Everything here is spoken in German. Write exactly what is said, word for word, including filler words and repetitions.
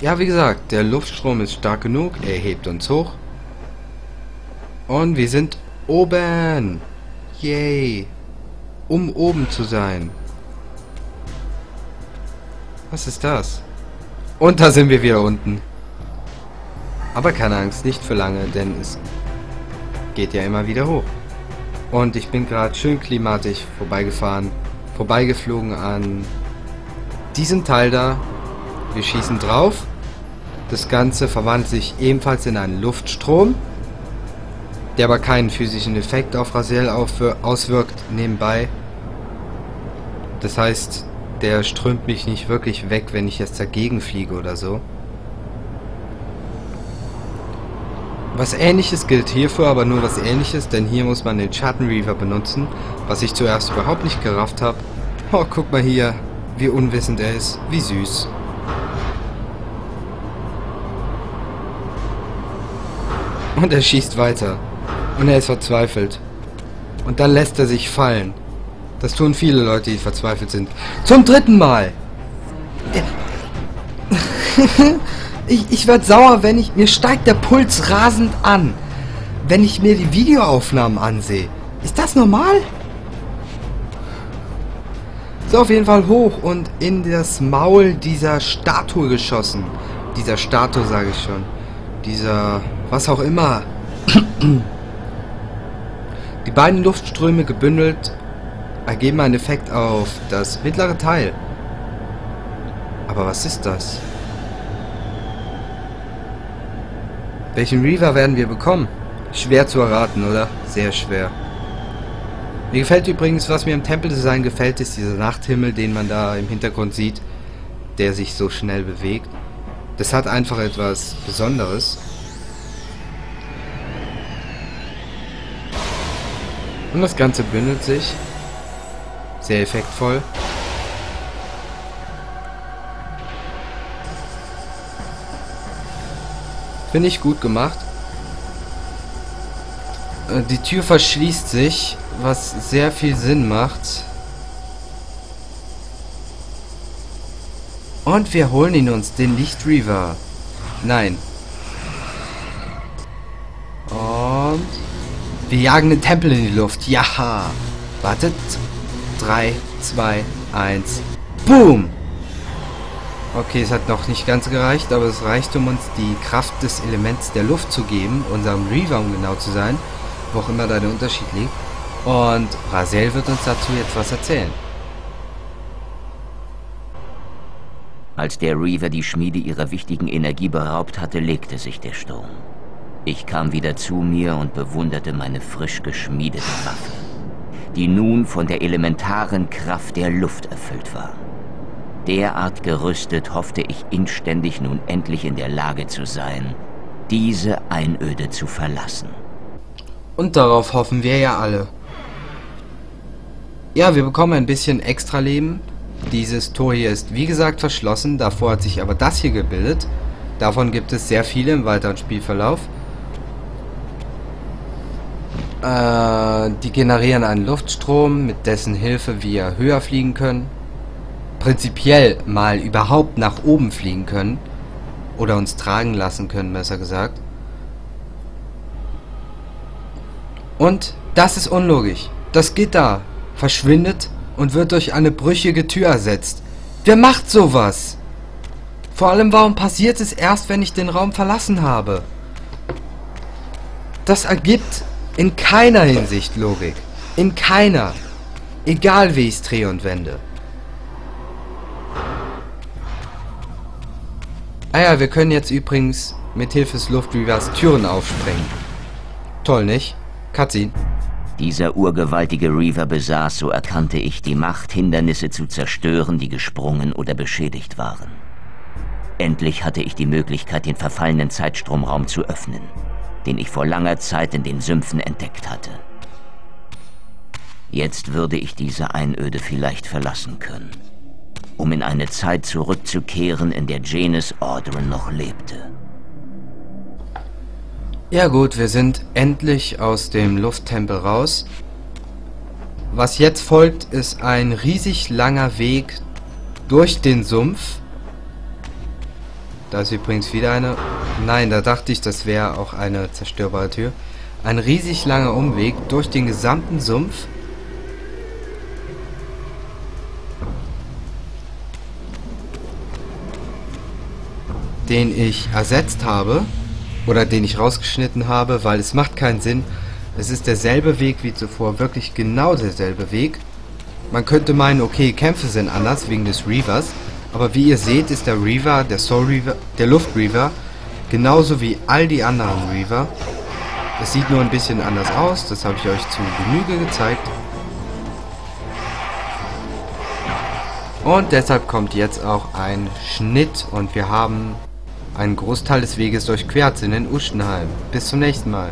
Ja, wie gesagt, der Luftstrom ist stark genug. Er hebt uns hoch. Und wir sind oben. Yay. Um oben zu sein. Was ist das? Und da sind wir wieder unten. Aber keine Angst, nicht für lange, denn es geht ja immer wieder hoch. Und ich bin gerade schön klimatisch vorbeigefahren, vorbeigeflogen an diesem Teil da. Wir schießen drauf. Das Ganze verwandelt sich ebenfalls in einen Luftstrom, der aber keinen physischen Effekt auf Raziel auswirkt nebenbei. Das heißt, der strömt mich nicht wirklich weg, wenn ich jetzt dagegen fliege oder so. Was Ähnliches gilt hierfür, aber nur was Ähnliches, denn hier muss man den Schattenreaver benutzen, was ich zuerst überhaupt nicht gerafft habe. Oh, guck mal hier, wie unwissend er ist, wie süß. Und er schießt weiter. Und er ist verzweifelt. Und dann lässt er sich fallen. Das tun viele Leute, die verzweifelt sind. Zum dritten Mal! Ich, ich werde sauer, wenn ich... Mir steigt der Puls rasend an, wenn ich mir die Videoaufnahmen ansehe. Ist das normal? So, auf jeden Fall hoch und in das Maul dieser Statue geschossen. Dieser Statue, sage ich schon. Dieser... was auch immer. Die beiden Luftströme gebündelt ergeben einen Effekt auf das mittlere Teil. Aber was ist das? Welchen Reaver werden wir bekommen? Schwer zu erraten, oder? Sehr schwer. Mir gefällt übrigens, was mir im Tempeldesign gefällt, ist dieser Nachthimmel, den man da im Hintergrund sieht, der sich so schnell bewegt. Das hat einfach etwas Besonderes. Und das Ganze bündelt sich. Sehr effektvoll. Finde ich gut gemacht. Die Tür verschließt sich, was sehr viel Sinn macht. Und wir holen ihn uns, den Lichtreaver. Nein. Und... wir jagen den Tempel in die Luft. Jaha. Wartet. drei, zwei, eins. Boom! Okay, es hat noch nicht ganz gereicht, aber es reicht, um uns die Kraft des Elements der Luft zu geben. Unserem Reaver, um genau zu sein. Wo auch immer da der Unterschied liegt. Und Raziel wird uns dazu jetzt was erzählen. Als der Reaver die Schmiede ihrer wichtigen Energie beraubt hatte, legte sich der Sturm. Ich kam wieder zu mir und bewunderte meine frisch geschmiedete Waffe, die nun von der elementaren Kraft der Luft erfüllt war. Derart gerüstet hoffte ich inständig nun endlich in der Lage zu sein, diese Einöde zu verlassen. Und darauf hoffen wir ja alle. Ja, wir bekommen ein bisschen extra Leben. Dieses Tor hier ist wie gesagt verschlossen, davor hat sich aber das hier gebildet. Davon gibt es sehr viele im weiteren Spielverlauf. Äh, die generieren einen Luftstrom, mit dessen Hilfe wir höher fliegen können. Prinzipiell mal überhaupt nach oben fliegen können. Oder uns tragen lassen können, besser gesagt. Und das ist unlogisch. Das Gitter verschwindet und wird durch eine brüchige Tür ersetzt. Wer macht sowas? Vor allem, warum passiert es erst, wenn ich den Raum verlassen habe? Das ergibt... in keiner Hinsicht Logik. In keiner. Egal wie ich es drehe und wende. Ah ja, wir können jetzt übrigens mit Hilfe des Luftreavers Türen aufsprengen. Toll, nicht? Cutscene. Dieser urgewaltige Reaver besaß, so erkannte ich, die Macht, Hindernisse zu zerstören, die gesprungen oder beschädigt waren. Endlich hatte ich die Möglichkeit, den verfallenen Zeitstromraum zu öffnen, den ich vor langer Zeit in den Sümpfen entdeckt hatte. Jetzt würde ich diese Einöde vielleicht verlassen können, um in eine Zeit zurückzukehren, in der Janos Audron noch lebte. Ja gut, wir sind endlich aus dem Lufttempel raus. Was jetzt folgt, ist ein riesig langer Weg durch den Sumpf. Da ist übrigens wieder eine... Nein, da dachte ich, das wäre auch eine zerstörbare Tür. Ein riesig langer Umweg durch den gesamten Sumpf. Den ich ersetzt habe. Oder den ich rausgeschnitten habe, weil es macht keinen Sinn. Es ist derselbe Weg wie zuvor. Wirklich genau derselbe Weg. Man könnte meinen, okay, Kämpfe sind anders wegen des Reavers. Aber wie ihr seht, ist der Reaver, der Soul Reaver, der Luftreaver, genauso wie all die anderen Reaver. Es sieht nur ein bisschen anders aus, das habe ich euch zu Genüge gezeigt. Und deshalb kommt jetzt auch ein Schnitt und wir haben einen Großteil des Weges durchquert in den Uschenheim. Bis zum nächsten Mal.